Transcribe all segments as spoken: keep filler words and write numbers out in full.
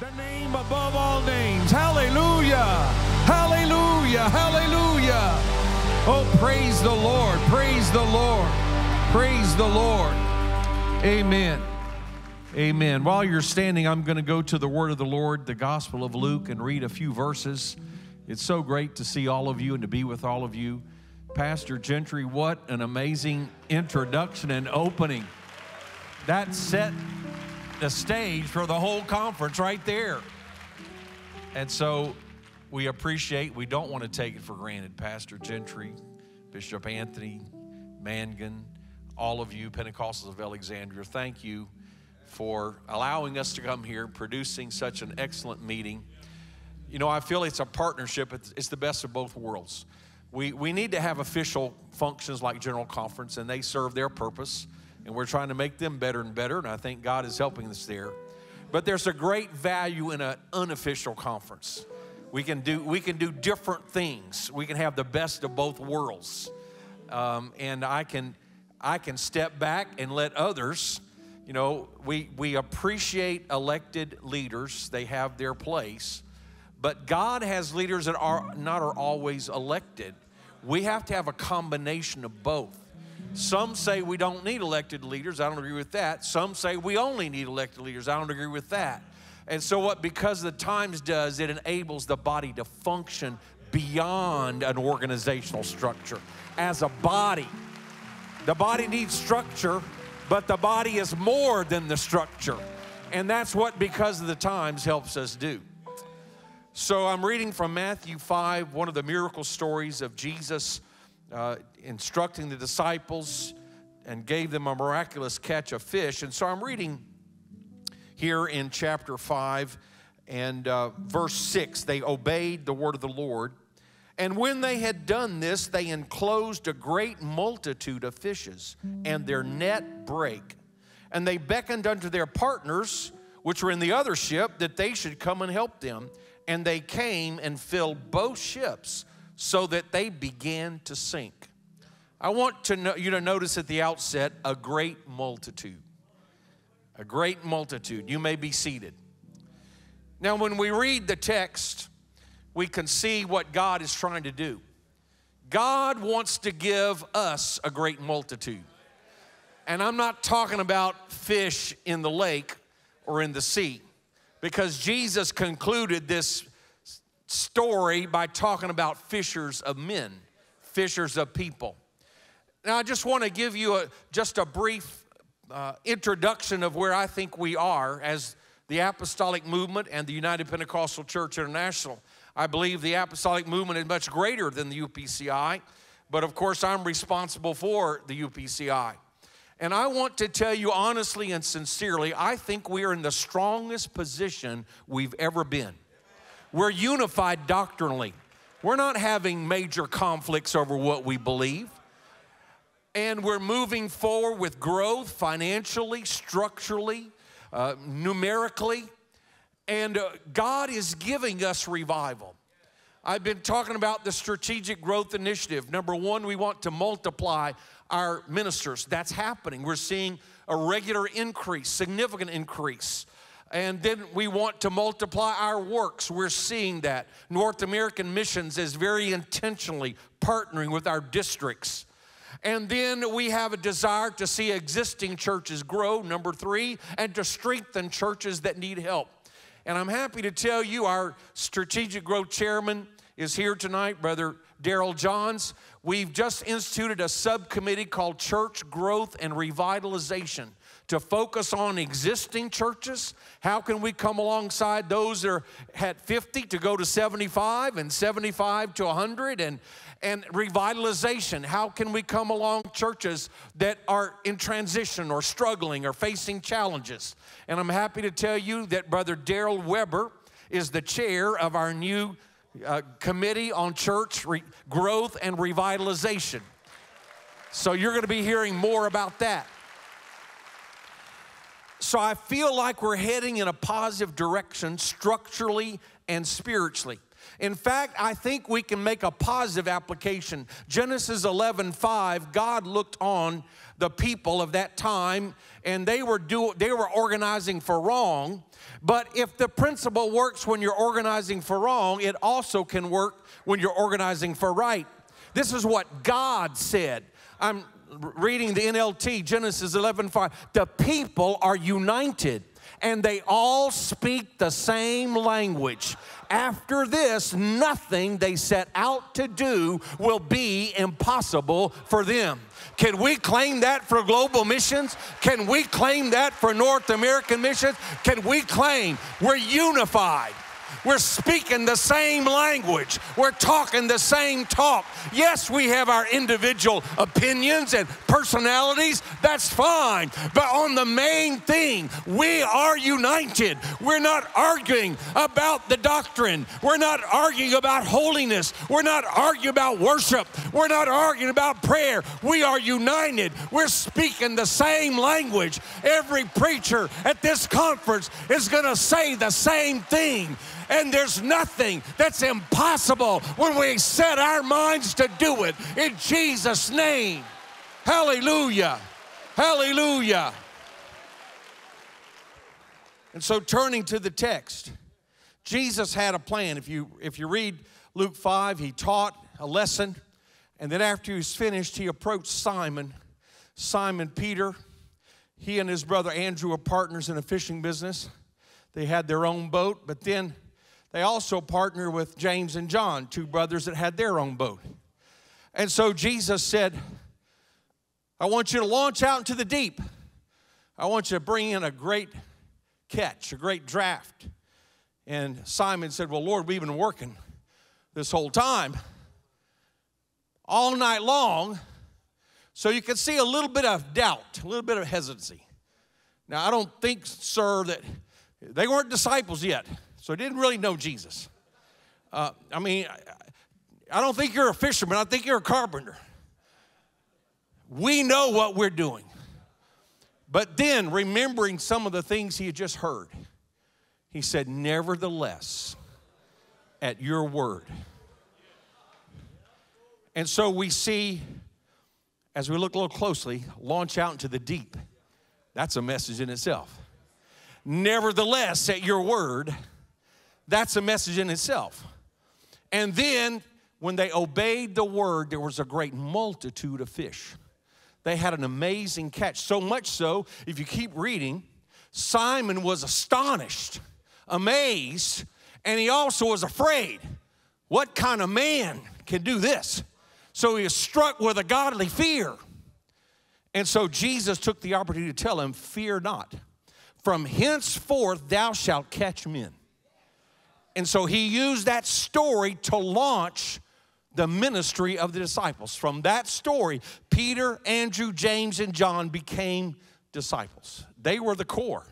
The name above all names. Hallelujah. Hallelujah. Hallelujah. Oh, praise the Lord. Praise the Lord. Praise the Lord. Amen. Amen. While you're standing, I'm going to go to the Word of the Lord, the Gospel of Luke, and read a few verses. It's so great to see all of you and to be with all of you. Pastor Gentry, what an amazing introduction and opening. That set the stage for the whole conference right there. And so we appreciate, we don't want to take it for granted, Pastor Gentry, Bishop Anthony Mangun, all of you, Pentecostals of Alexandria, thank you for allowing us to come here, producing such an excellent meeting. You know, I feel it's a partnership. It's, it's the best of both worlds. We, we need to have official functions like General Conference, and they serve their purpose, and we're trying to make them better and better, and I think God is helping us there. But there's a great value in an unofficial conference. We can do, we can do different things. We can have the best of both worlds. Um, and I can, I can step back and let others, you know, we, we appreciate elected leaders. They have their place. But God has leaders that are not are always elected. We have to have a combination of both. Some say we don't need elected leaders. I don't agree with that. Some say we only need elected leaders. I don't agree with that. And so what Because of the Times does, it enables the body to function beyond an organizational structure. As a body, the body needs structure, but the body is more than the structure. And that's what Because of the Times helps us do. So I'm reading from Matthew five, one of the miracle stories of Jesus uh, instructing the disciples and gave them a miraculous catch of fish. And so I'm reading here in chapter five and uh, verse six. They obeyed the word of the Lord. And when they had done this, they enclosed a great multitude of fishes, and their net brake. And they beckoned unto their partners, which were in the other ship, that they should come and help them. And they came and filled both ships so that they began to sink. I want to know, you to notice at the outset a great multitude. A great multitude. You may be seated. Now, when we read the text, we can see what God is trying to do. God wants to give us a great multitude. And I'm not talking about fish in the lake or in the sea, because Jesus concluded this story by talking about fishers of men, fishers of people. Now, I just want to give you a, just a brief uh, introduction of where I think we are as the Apostolic Movement and the United Pentecostal Church International. I believe the Apostolic Movement is much greater than the U P C I, but of course I'm responsible for the U P C I. And I want to tell you honestly and sincerely, I think we are in the strongest position we've ever been. We're unified doctrinally. We're not having major conflicts over what we believe. And we're moving forward with growth financially, structurally, uh, numerically. And uh, God is giving us revival. I've been talking about the Strategic Growth Initiative. Number one, we want to multiply our ministers. That's happening. We're seeing a regular increase, significant increase. And then we want to multiply our works. We're seeing that. North American Missions is very intentionally partnering with our districts. And then we have a desire to see existing churches grow, number three, and to strengthen churches that need help. And I'm happy to tell you our Strategic Growth Chairman is here tonight, Brother Darrell Johns. We've just instituted a subcommittee called Church Growth and Revitalization to focus on existing churches. How can we come alongside those that are at fifty to go to seventy-five and seventy-five to one hundred and, and revitalization? How can we come along churches that are in transition or struggling or facing challenges? And I'm happy to tell you that Brother Darrell Weber is the chair of our new Uh, committee on church re growth and revitalization. So you're going to be hearing more about that. So I feel like we're heading in a positive direction structurally and spiritually. In fact, I think we can make a positive application. Genesis eleven five, God looked on the people of that time, and they were do, they were organizing for wrong. But if the principle works when you're organizing for wrong, it also can work when you're organizing for right. This is what God said. I'm reading the N L T, Genesis eleven five. The people are united, and they all speak the same language. After this, nothing they set out to do will be impossible for them. Can we claim that for global missions? Can we claim that for North American missions? Can we claim we're unified? We're speaking the same language. We're talking the same talk. Yes, we have our individual opinions and personalities. That's fine. But on the main thing, we are united. We're not arguing about the doctrine. We're not arguing about holiness. We're not arguing about worship. We're not arguing about prayer. We are united. We're speaking the same language. Every preacher at this conference is going to say the same thing. And there's nothing that's impossible when we set our minds to do it. In Jesus' name. Hallelujah. Hallelujah. And so turning to the text, Jesus had a plan. If you, if you read Luke five, he taught a lesson. And then after he was finished, he approached Simon. Simon Peter, he and his brother Andrew were partners in a fishing business. They had their own boat, but then they also partnered with James and John, two brothers that had their own boat. And so Jesus said, I want you to launch out into the deep. I want you to bring in a great catch, a great draft. And Simon said, well, Lord, we've been working this whole time, all night long. So you could see a little bit of doubt, a little bit of hesitancy. Now, I don't think, sir, that they weren't disciples yet, so they didn't really know Jesus. Uh, I mean, I, I don't think you're a fisherman. I think you're a carpenter. We know what we're doing. But then, remembering some of the things he had just heard, he said, nevertheless, at your word. And so we see, as we look a little closely, launch out into the deep. That's a message in itself. Nevertheless, at your word, that's a message in itself. And then when they obeyed the word, there was a great multitude of fish. They had an amazing catch, so much so, if you keep reading, Simon was astonished, amazed, and he also was afraid. What kind of man can do this? So he was struck with a godly fear. And so Jesus took the opportunity to tell him, fear not. From henceforth, thou shalt catch men. And so he used that story to launch the ministry of the disciples. From that story, Peter, Andrew, James, and John became disciples. They were the core.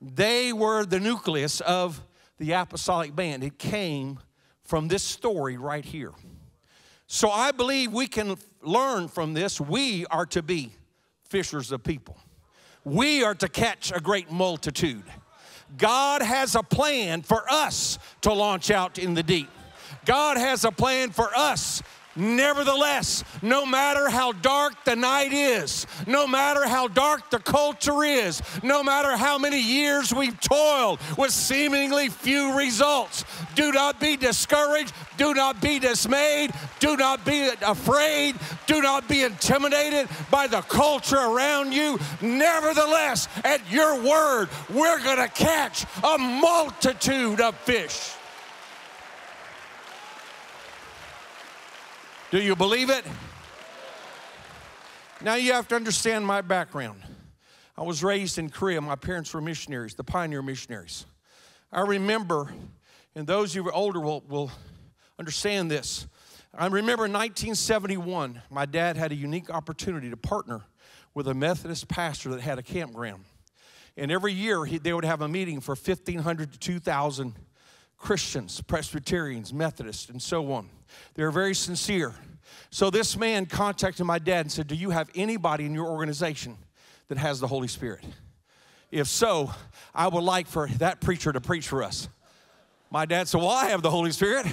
They were the nucleus of the apostolic band. It came from this story right here. So I believe we can learn from this. We are to be fishers of people. We are to catch a great multitude. God has a plan for us to launch out in the deep. God has a plan for us. Nevertheless, no matter how dark the night is, no matter how dark the culture is, no matter how many years we've toiled with seemingly few results, do not be discouraged, do not be dismayed, do not be afraid, do not be intimidated by the culture around you. Nevertheless, at your word, we're going to catch a multitude of fish. Do you believe it? Now you have to understand my background. I was raised in Korea. My parents were missionaries, the pioneer missionaries. I remember, and those who are older will, will understand this. I remember in nineteen seventy-one, my dad had a unique opportunity to partner with a Methodist pastor that had a campground. And every year he, they would have a meeting for fifteen hundred to two thousand Christians, Presbyterians, Methodists, and so on. They were very sincere. So this man contacted my dad and said, do you have anybody in your organization that has the Holy Spirit? If so, I would like for that preacher to preach for us. My dad said, well, I have the Holy Spirit.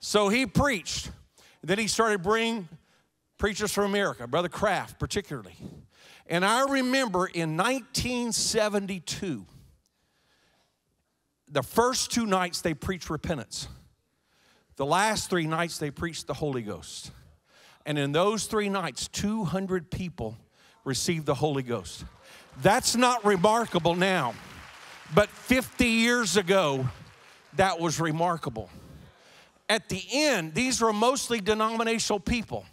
So he preached. Then he started bringing preachers from America, Brother Kraft particularly. And I remember in nineteen seventy-two, the first two nights they preached repentance. The last three nights they preached the Holy Ghost. And in those three nights, two hundred people received the Holy Ghost. That's not remarkable now, but fifty years ago, that was remarkable. At the end, these were mostly denominational people.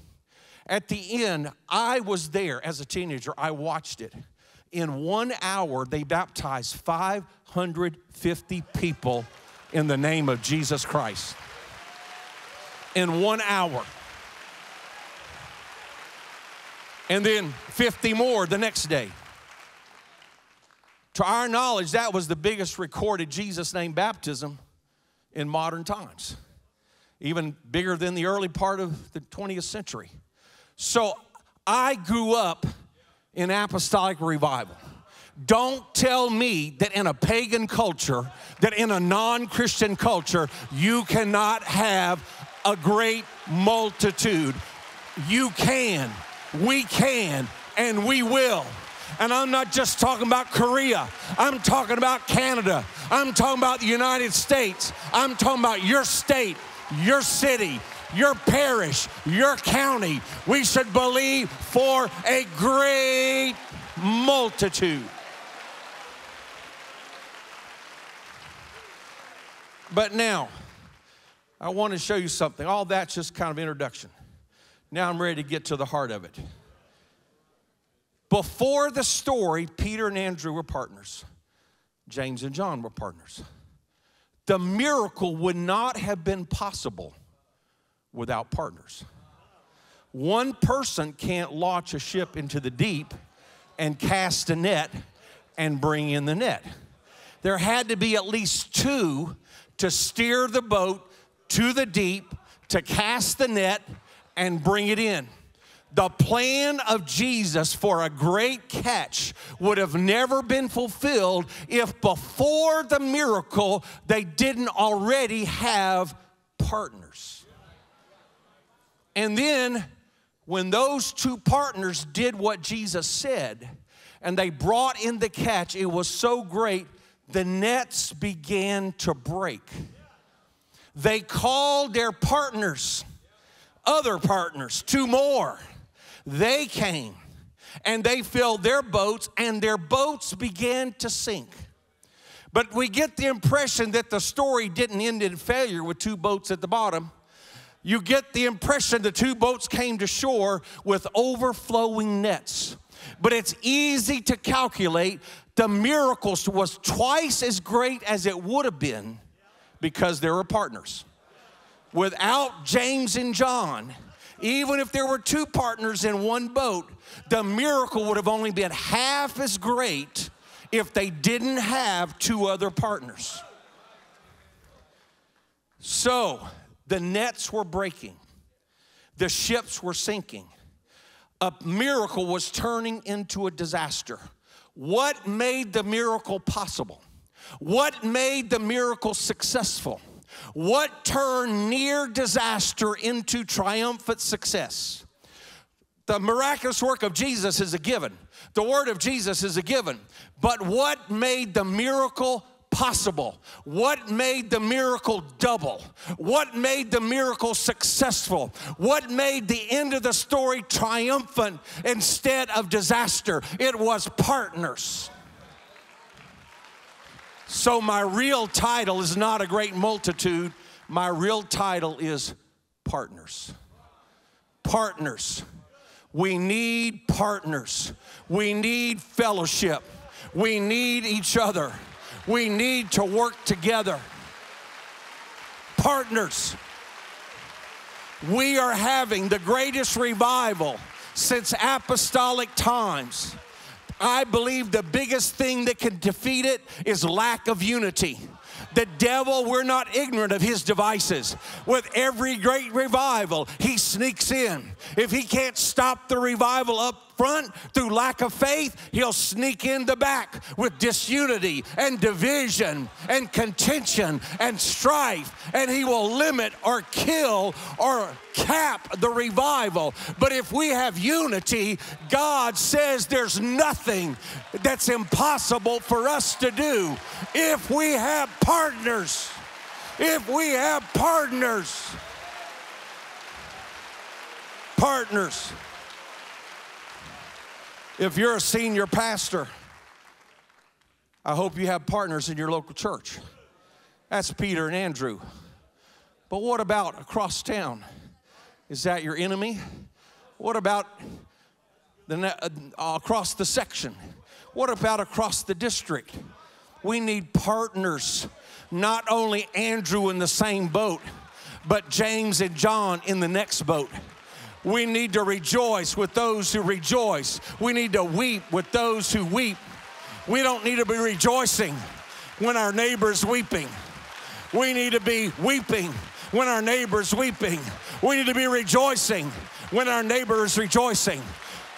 At the end, I was there as a teenager. I watched it. In one hour, they baptized five hundred fifty people in the name of Jesus Christ. In one hour. And then fifty more the next day. To our knowledge, that was the biggest recorded Jesus name baptism in modern times. Even bigger than the early part of the twentieth century. So I grew up in apostolic revival. Don't tell me that in a pagan culture, that in a non-Christian culture, you cannot have a great multitude. You can, we can, and we will. And I'm not just talking about Korea. I'm talking about Canada. I'm talking about the United States. I'm talking about your state, your city, your parish, your county. We should believe for a great multitude. But now, I want to show you something. All that's just kind of introduction. Now I'm ready to get to the heart of it. Before the story, Peter and Andrew were partners. James and John were partners. The miracle would not have been possible without partners. One person can't launch a ship into the deep and cast a net and bring in the net. There had to be at least two to steer the boat to the deep, to cast the net and bring it in. The plan of Jesus for a great catch would have never been fulfilled if before the miracle they didn't already have partners. And then when those two partners did what Jesus said and they brought in the catch, it was so great, the nets began to break. They called their partners, other partners, two more. They came, and they filled their boats, and their boats began to sink. But we get the impression that the story didn't end in failure with two boats at the bottom. You get the impression the two boats came to shore with overflowing nets. But it's easy to calculate the miracle was twice as great as it would have been because there were partners. Without James and John, even if there were two partners in one boat, the miracle would have only been half as great if they didn't have two other partners. So the nets were breaking. The ships were sinking. A miracle was turning into a disaster. What made the miracle possible? What made the miracle successful? What turned near disaster into triumphant success? The miraculous work of Jesus is a given. The word of Jesus is a given. But what made the miracle possible? What made the miracle double? What made the miracle successful? What made the end of the story triumphant instead of disaster? It was partners. So my real title is not a great multitude. My real title is partners. Partners. We need partners. We need fellowship. We need each other. We need to work together. Partners. We are having the greatest revival since apostolic times. I believe the biggest thing that can defeat it is lack of unity. The devil, we're not ignorant of his devices. With every great revival, he sneaks in. If he can't stop the revival up front through lack of faith, he'll sneak in the back with disunity and division and contention and strife, and he will limit or kill or cap the revival. But if we have unity, God says there's nothing that's impossible for us to do. If we have partners, if we have partners, partners. If you're a senior pastor, I hope you have partners in your local church. That's Peter and Andrew. But what about across town? Is that your enemy? What about the, uh, across the section? What about across the district? We need partners, not only Andrew in the same boat, but James and John in the next boat. We need to rejoice with those who rejoice. We need to weep with those who weep. We don't need to be rejoicing when our neighbor's weeping. We need to be weeping when our neighbor's weeping. We need to be rejoicing when our neighbor is rejoicing.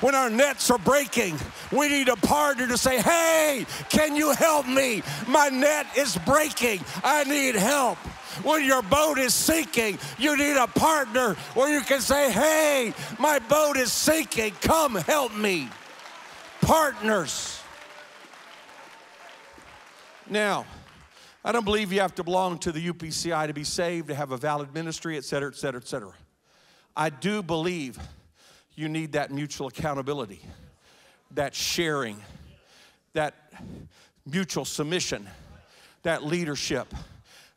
When our nets are breaking, we need a partner to say, hey, can you help me? My net is breaking. I need help. When your boat is sinking, you need a partner where you can say, hey, my boat is sinking. Come help me. Partners. Now, I don't believe you have to belong to the U P C I to be saved, to have a valid ministry, et cetera, et cetera, et cetera. I do believe you need that mutual accountability, that sharing, that mutual submission, that leadership.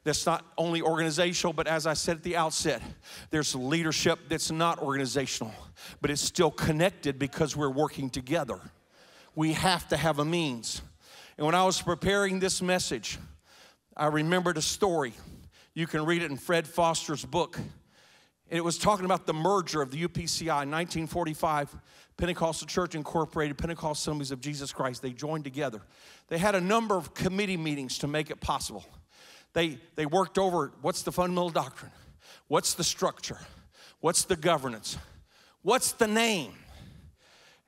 That's not only organizational, but as I said at the outset, there's leadership that's not organizational, but it's still connected because we're working together. We have to have a means. And when I was preparing this message, I remembered a story. You can read it in Fred Foster's book. It was talking about the merger of the U P C I, nineteen forty-five, Pentecostal Church Incorporated, Pentecostal Assemblies of Jesus Christ. They joined together. They had a number of committee meetings to make it possible. They, they worked over what's the fundamental doctrine, what's the structure, what's the governance, what's the name.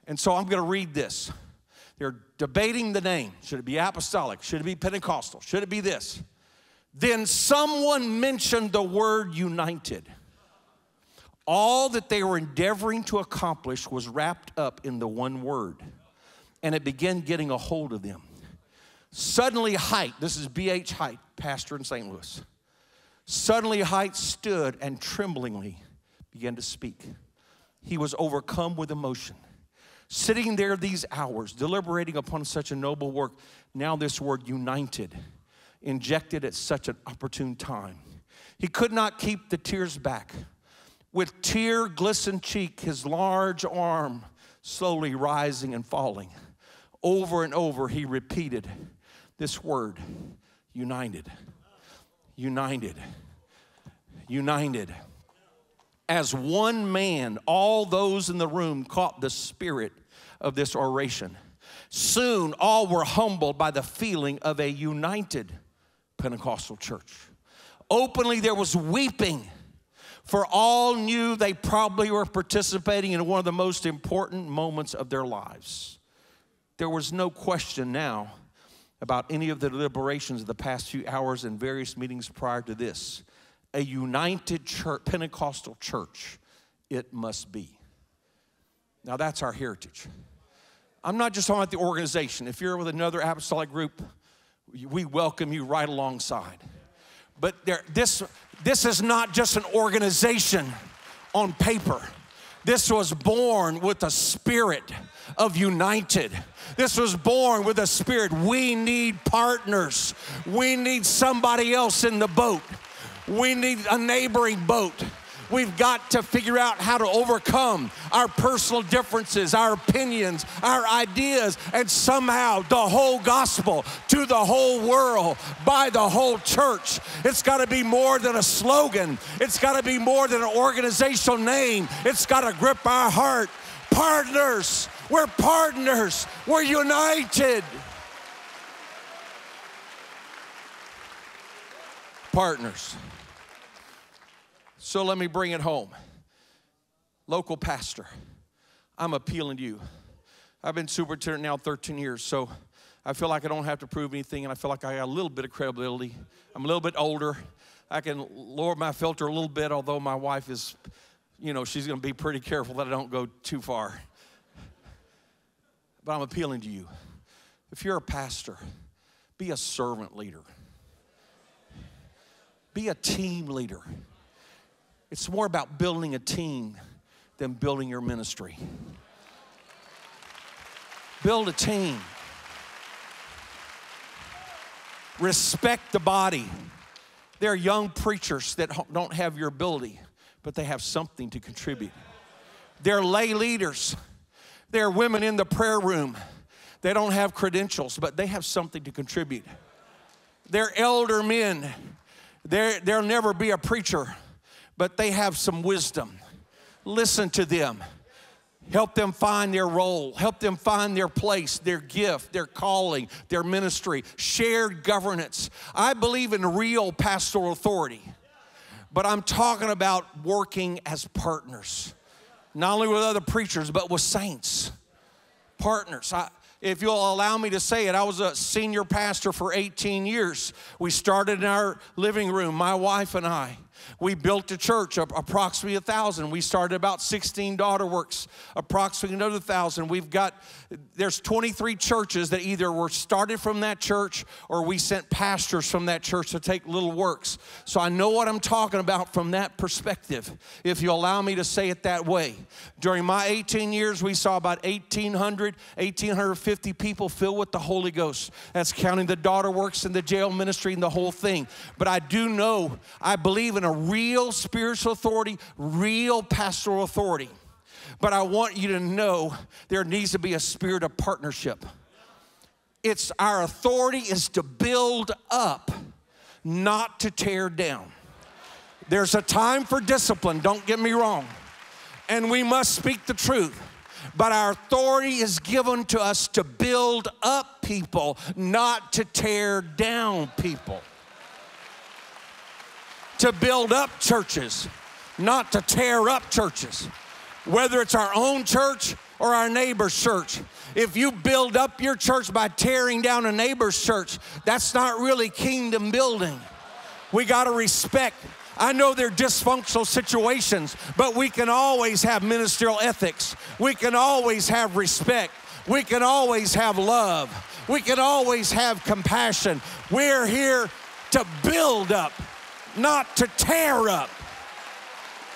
And so I'm going to read this. They're debating the name. Should it be apostolic? Should it be Pentecostal? Should it be this? Then someone mentioned the word united. All that they were endeavoring to accomplish was wrapped up in the one word, and it began getting a hold of them. Suddenly Height, this is B H Height, pastor in Saint Louis. Suddenly Height stood and tremblingly began to speak. He was overcome with emotion. Sitting there these hours, deliberating upon such a noble work, now this word united, injected at such an opportune time. He could not keep the tears back. With tear-glistened cheek, his large arm slowly rising and falling. Over and over, he repeated this word, united, united, united. As one man, all those in the room caught the spirit of this oration. Soon, all were humbled by the feeling of a united Pentecostal church. Openly, there was weeping, for all knew they probably were participating in one of the most important moments of their lives. There was no question now about any of the deliberations of the past few hours and various meetings prior to this. A united church, Pentecostal church, it must be. Now that's our heritage. I'm not just talking about the organization. If you're with another apostolic group, we welcome you right alongside. But there, this, this is not just an organization on paper. This was born with a spirit of united. This was born with a spirit. We need partners. We need somebody else in the boat. We need a neighboring boat. We've got to figure out how to overcome our personal differences, our opinions, our ideas, and somehow the whole gospel to the whole world by the whole church. It's got to be more than a slogan. It's got to be more than an organizational name. It's got to grip our heart. Partners. We're partners. We're united. Partners. So let me bring it home. Local pastor, I'm appealing to you. I've been superintendent now thirteen years, so I feel like I don't have to prove anything, and I feel like I got a little bit of credibility. I'm a little bit older. I can lower my filter a little bit, although my wife is, you know, she's going to be pretty careful that I don't go too far. But I'm appealing to you. If you're a pastor, be a servant leader. Be a team leader. It's more about building a team than building your ministry. Build a team. Respect the body. There are young preachers that don't have your ability, but they have something to contribute. There are lay leaders. There are women in the prayer room. They don't have credentials, but they have something to contribute. There are elder men. There, there'll never be a preacher, but they have some wisdom. Listen to them. Help them find their role. Help them find their place, their gift, their calling, their ministry. Shared governance. I believe in real pastoral authority, but I'm talking about working as partners, not only with other preachers, but with saints, partners. I, if you'll allow me to say it, I was a senior pastor for eighteen years. We started in our living room, my wife and I. We built a church, approximately one thousand. We started about sixteen daughter works, approximately another one thousand. We've got, there's twenty-three churches that either were started from that church or we sent pastors from that church to take little works. So I know what I'm talking about from that perspective, if you allow me to say it that way. During my eighteen years, we saw about eighteen hundred, eighteen fifty people filled with the Holy Ghost. That's counting the daughter works and the jail ministry and the whole thing. But I do know, I believe in a real spiritual authority, real pastoral authority. But I want you to know there needs to be a spirit of partnership. It's our authority is to build up, not to tear down. There's a time for discipline, don't get me wrong. And we must speak the truth. But our authority is given to us to build up people, not to tear down people. To build up churches, not to tear up churches. Whether it's our own church or our neighbor's church. If you build up your church by tearing down a neighbor's church, that's not really kingdom building. We gotta respect. I know they're dysfunctional situations, but we can always have ministerial ethics. We can always have respect. We can always have love. We can always have compassion. We're here to build up, not to tear up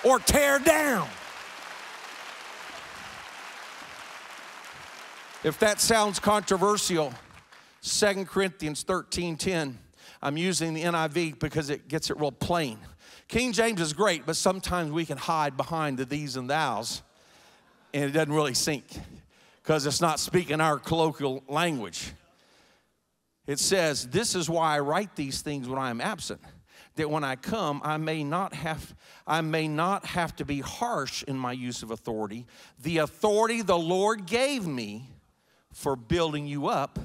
or tear down. If that sounds controversial, Second Corinthians thirteen ten, I'm using the N I V because it gets it real plain. King James is great, but sometimes we can hide behind the these and thous, and it doesn't really sink because it's not speaking our colloquial language. It says, this is why I write these things when I am absent, that when I come, I may not have, I may not have to be harsh in my use of authority. The authority the Lord gave me for building you up,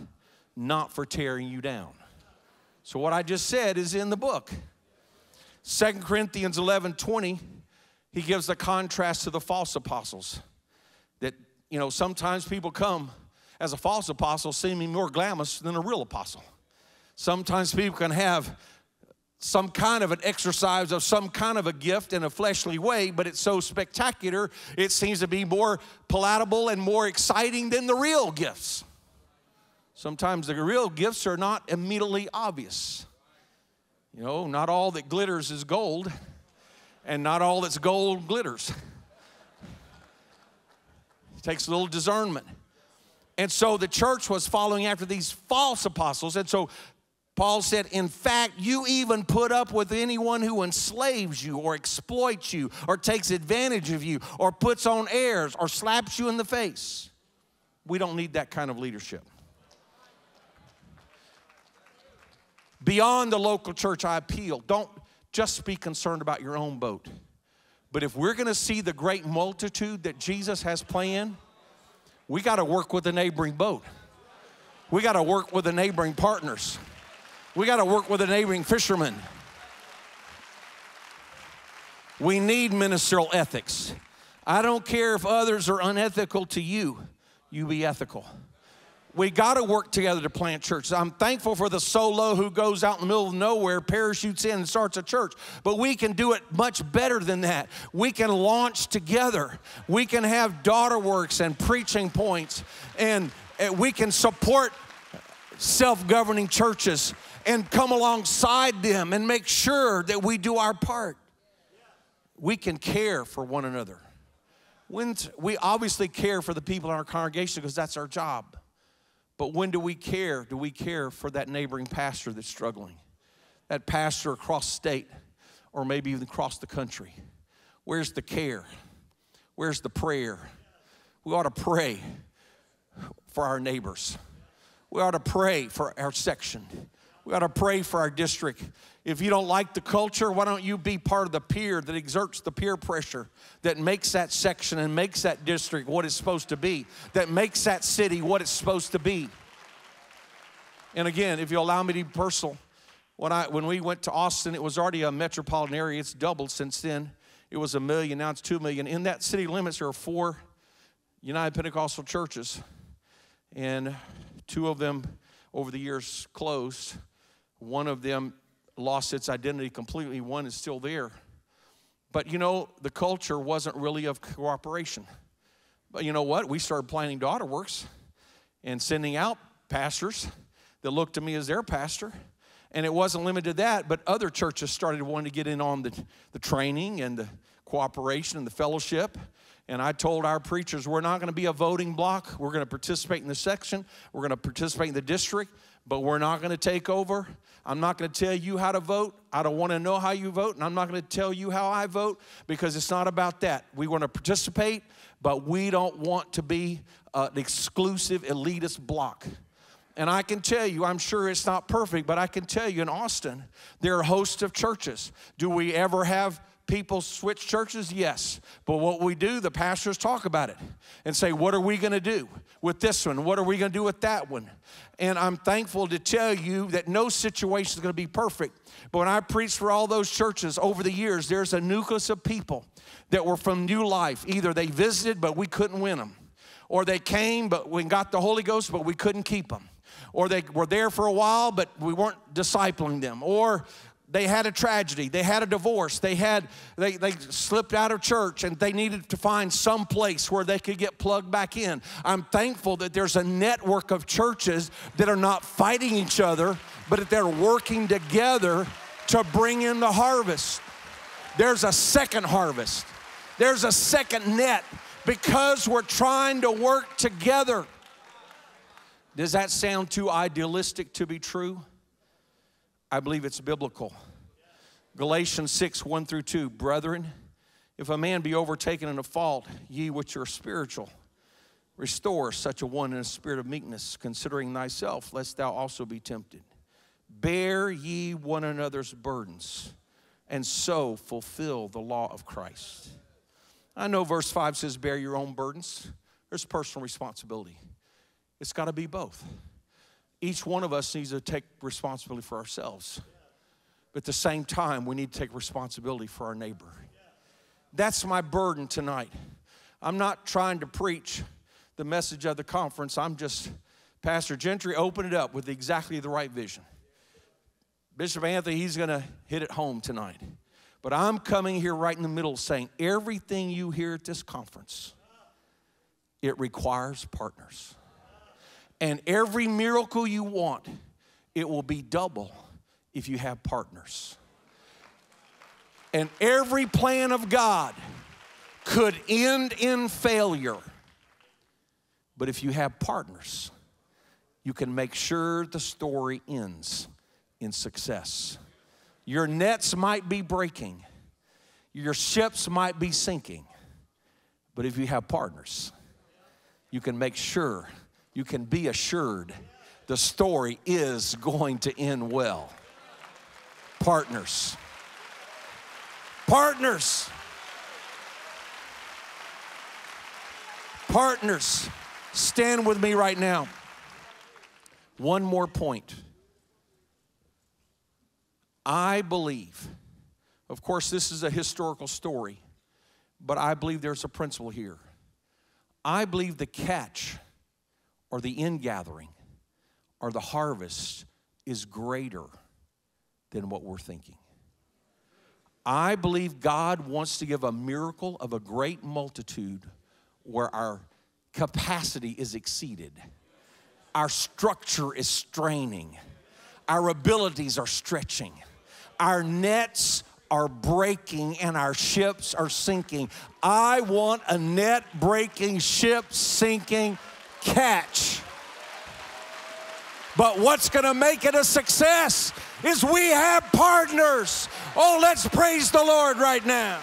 not for tearing you down. So what I just said is in the book. Second Corinthians eleven twenty, he gives the contrast to the false apostles. That, you know, sometimes people come as a false apostle seeming more glamorous than a real apostle. Sometimes people can have some kind of an exercise of some kind of a gift in a fleshly way, but it's so spectacular, it seems to be more palatable and more exciting than the real gifts. Sometimes the real gifts are not immediately obvious. You know, not all that glitters is gold, and not all that's gold glitters. It takes a little discernment. And so the church was following after these false apostles, and so Paul said, in fact, you even put up with anyone who enslaves you or exploits you or takes advantage of you or puts on airs or slaps you in the face. We don't need that kind of leadership. Beyond the local church, I appeal. Don't just be concerned about your own boat. But if we're going to see the great multitude that Jesus has planned, we got to work with the neighboring boat. We got to work with the neighboring partners. We got to work with a neighboring fisherman. We need ministerial ethics. I don't care if others are unethical to you. you be ethical. We got to work together to plant churches. I'm thankful for the solo who goes out in the middle of nowhere, parachutes in, and starts a church. But we can do it much better than that. We can launch together. We can have daughter works and preaching points. And we can support self-governing churches and come alongside them and make sure that we do our part. We can care for one another. When we obviously care for the people in our congregation because that's our job. But when do we care? Do we care for that neighboring pastor that's struggling? That pastor across state or maybe even across the country? Where's the care? Where's the prayer? We ought to pray for our neighbors. We ought to pray for our section. We ought to pray for our district. If you don't like the culture, why don't you be part of the peer that exerts the peer pressure that makes that section and makes that district what it's supposed to be, that makes that city what it's supposed to be. And again, if you allow me to be personal, when, I, when we went to Austin, it was already a metropolitan area. It's doubled since then. It was a million, now it's two million. In that city limits, there are four United Pentecostal churches, and two of them over the years closed. One of them lost its identity completely. One is still there. But, you know, the culture wasn't really of cooperation. But you know what? We started planning daughter works and sending out pastors that looked to me as their pastor. And it wasn't limited to that, but other churches started wanting to get in on the, the training and the cooperation and the fellowship. And I told our preachers, we're not going to be a voting block. We're going to participate in the section. We're going to participate in the district, but we're not going to take over. I'm not going to tell you how to vote. I don't want to know how you vote, and I'm not going to tell you how I vote because it's not about that. We want to participate, but we don't want to be uh, an exclusive elitist block. And I can tell you, I'm sure it's not perfect, but I can tell you in Austin, there are a host of churches. Do we ever have people switch churches? Yes. But what we do, the pastors talk about it and say, what are we going to do with this one? What are we going to do with that one? And I'm thankful to tell you that no situation is going to be perfect. But when I preached for all those churches over the years, there's a nucleus of people that were from New Life. Either they visited, but we couldn't win them. Or they came, but we got the Holy Ghost, but we couldn't keep them. Or they were there for a while, but we weren't discipling them. Or they had a tragedy, they had a divorce, they had they, they slipped out of church and they needed to find some place where they could get plugged back in. I'm thankful that there's a network of churches that are not fighting each other, but that they're working together to bring in the harvest. There's a second harvest. There's a second net because we're trying to work together. Does that sound too idealistic to be true? I believe it's biblical. Galatians six, one through two. Brethren, if a man be overtaken in a fault, ye which are spiritual, restore such a one in a spirit of meekness, considering thyself, lest thou also be tempted. Bear ye one another's burdens, and so fulfill the law of Christ. I know verse five says, bear your own burdens. There's personal responsibility. It's got to be both. Each one of us needs to take responsibility for ourselves. But at the same time, we need to take responsibility for our neighbor. That's my burden tonight. I'm not trying to preach the message of the conference. I'm just, Pastor Gentry opened it up with exactly the right vision. Bishop Anthony, he's going to hit it home tonight. But I'm coming here right in the middle saying, everything you hear at this conference, it requires partners. And every miracle you want, it will be double if you have partners. And every plan of God could end in failure. But if you have partners, you can make sure the story ends in success. Your nets might be breaking. Your ships might be sinking. But if you have partners, you can make sure you can be assured the story is going to end well. Partners. Partners. Partners. Stand with me right now. One more point. I believe, of course, this is a historical story, but I believe there's a principle here. I believe the catch or the ingathering or the harvest is greater than what we're thinking. I believe God wants to give a miracle of a great multitude where our capacity is exceeded. Our structure is straining. Our abilities are stretching. Our nets are breaking and our ships are sinking. I want a net breaking, ship sinking catch. But what's gonna make it a success is we have partners. Oh, let's praise the Lord right now.